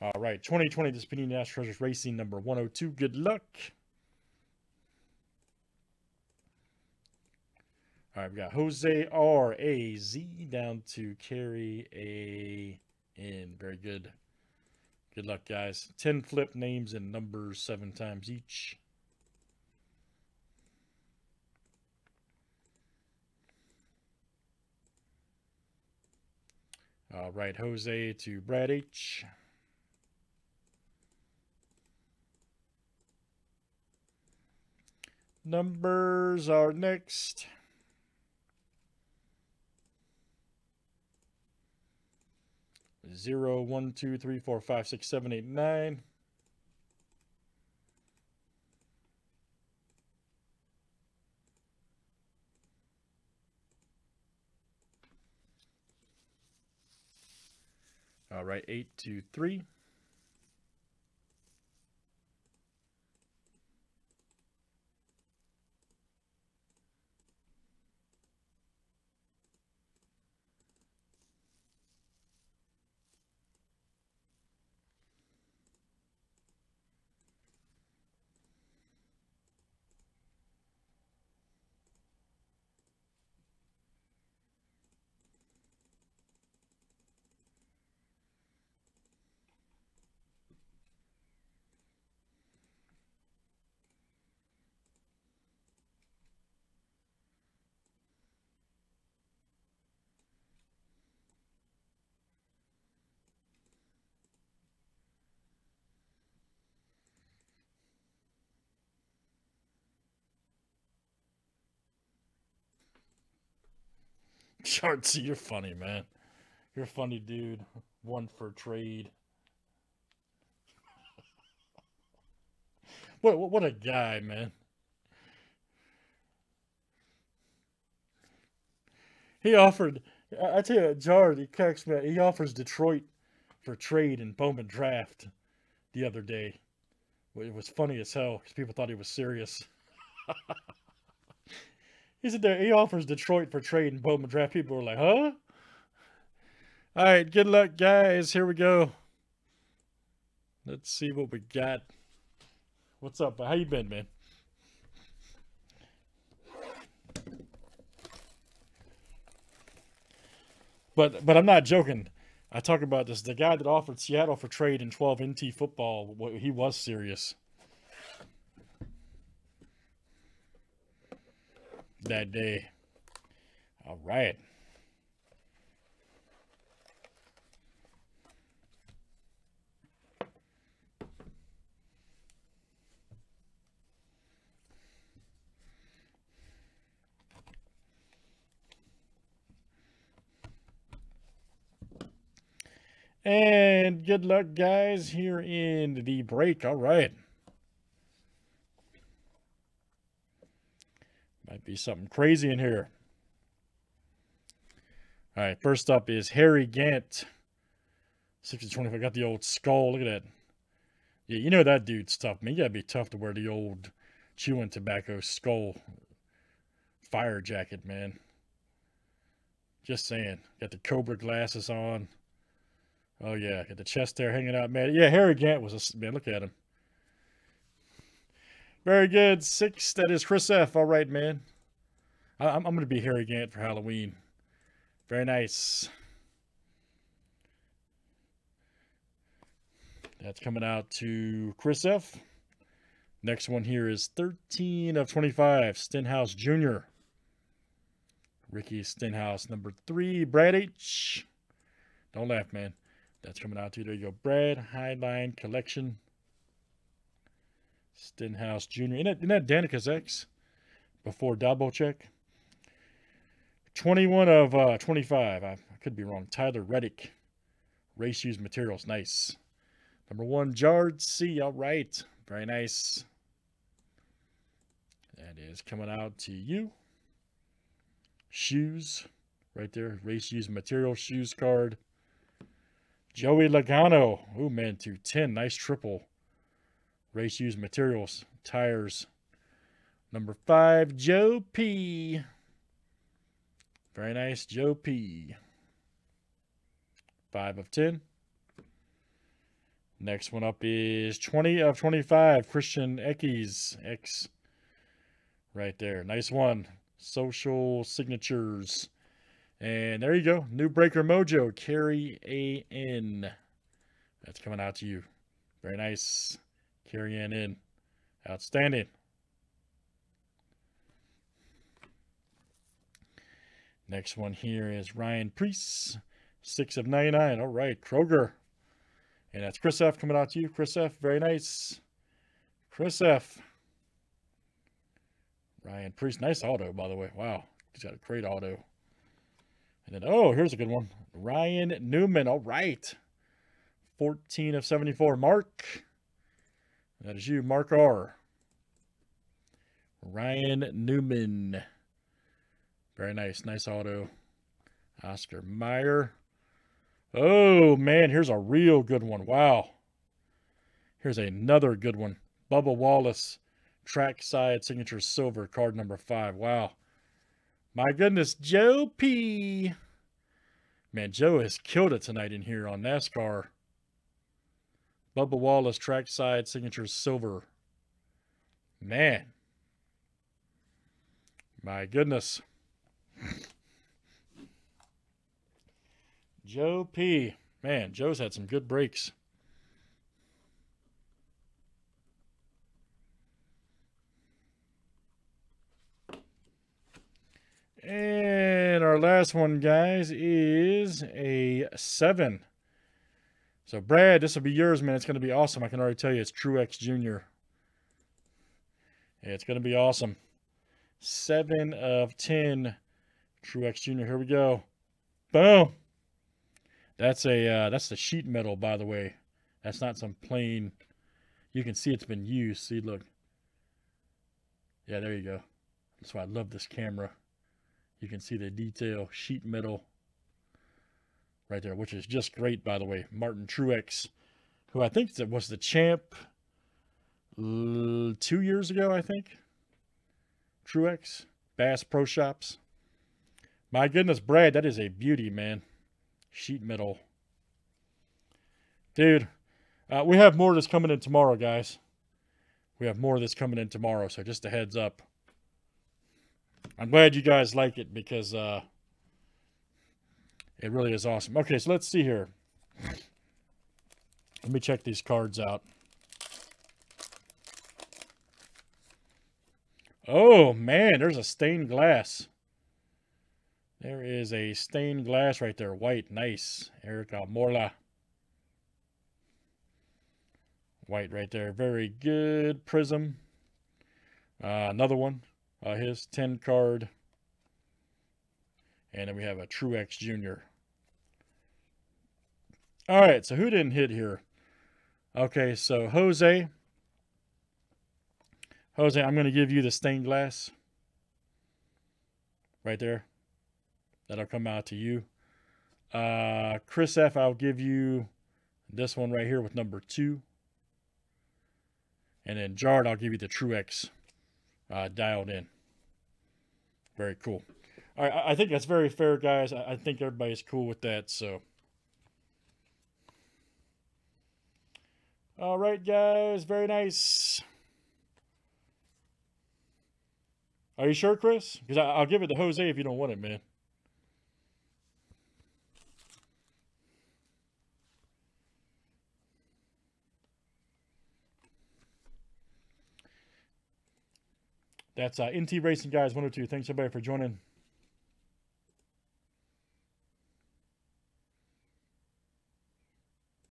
All right, 2020 Panini National Treasures Racing number 102. Good luck. All right, we got Jose R.A.Z. down to Carrie A.N. Very good. Good luck, guys. 10 flip names and numbers 7 times each. All right, Jose to Brad H. Numbers are next. Zero, one, two, three, four, five, six, seven, eight, nine. All right, 8, 2, 3. Chartsy, you're funny, man. You're a funny dude. One for trade. What a guy, man. He offered, I tell you, Jared, he cracks me up. He offers Detroit for trade in Bowman Draft the other day. It was funny as hell because people thought he was serious. He said there, he offers Detroit for trade and Bowman Draft. People were like, huh? All right, good luck, guys. Here we go. Let's see what we got. What's up? How you been, man? But I'm not joking. I talk about this. The guy that offered Seattle for trade in 12 NT football, he was serious. That day. All right. And good luck, guys, here in the break. All right. Might be something crazy in here. All right, first up is Harry Gantt. 6/25. I got the old skull. Look at that. Yeah, you know that dude's tough, man. You gotta be tough to wear the old chewing tobacco skull fire jacket, man. Just saying. Got the Cobra glasses on. Oh yeah, got the chest hair hanging out, man. Yeah, Harry Gantt was a man. Look at him. Very good. 6, that is Chris F. All right, man. I'm going to be Harry Gantt for Halloween. Very nice. That's coming out to Chris F. Next one here is 13/25, Stenhouse Jr. Ricky Stenhouse, number 3, Brad H. Don't laugh, man. That's coming out to, there you go, Brad Highline Collection. Stenhouse Jr. Isn't that Danica's ex before double check? 21/25. I could be wrong. Tyler Reddick. Race used materials. Nice. Number 1, Jard C. All right. Very nice. That is coming out to you. Shoes. Right there. Race used material. Shoes card. Joey Logano. Oh, man. 2/10. Nice triple. Race used materials, tires. Number 5, Joe P. Very nice, Joe P. 5/10. Next one up is 20 of 25, Christian Eckies. X right there. Nice one. Social signatures. And there you go. New Breaker Mojo, Carrie A.N. That's coming out to you. Very nice. Carrie A.N. Outstanding. Next one here is Ryan Preece, 6 of 99. All right, Kroger. And that's Chris F. coming out to you. Chris F. Very nice. Chris F. Ryan Preece. Nice auto, by the way. Wow. He's got a great auto. And then, oh, here's a good one. Ryan Newman. All right. 14 of 74. Mark. That is you, Mark R. Ryan Newman. Very nice. Nice auto. Oscar Meyer. Oh, man, here's a real good one. Wow. Here's another good one. Bubba Wallace, trackside signature silver, card number 5. Wow. My goodness, Joe P. Man, Joe has killed it tonight in here on NASCAR. Bubba Wallace, trackside signature silver. Man. My goodness. Joe P. Man, Joe's had some good breaks. And our last one, guys, is a 7. So, Brad, this will be yours, man. It's going to be awesome. I can already tell you it's Truex Jr. It's going to be awesome. 7 of 10, Truex Jr. Here we go. Boom. That's a that's the sheet metal, by the way. That's not some plain. You can see it's been used. See, look. Yeah, there you go. That's why I love this camera. You can see the detail, sheet metal right there, which is just great, by the way. Martin Truex, who I think that was the champ 2 years ago, I think. Truex, Bass Pro Shops. My goodness, Brad, that is a beauty, man. Sheet metal, dude. We have more of this coming in tomorrow, guys. We have more of this coming in tomorrow, so just a heads up. I'm glad you guys like it because it really is awesome. Okay, so let's see here. Let me check these cards out. Oh man, there's a stained glass. There is a stained glass right there. White. Nice. Eric Almora. White right there. Very good. Prism. Another one. His 10 card. And then we have a Truex Jr. All right. So who didn't hit here? Okay. So Jose. Jose, I'm going to give you the stained glass. Right there. That'll come out to you. Chris F, I'll give you this one right here with number 2. And then Jared, I'll give you the Truex dialed in. Very cool. All right, I think that's very fair, guys. I think everybody's cool with that. So, all right, guys, very nice. Are you sure, Chris? Because I'll give it to Jose if you don't want it, man. That's NT Racing, guys, 102. Thanks, everybody, for joining.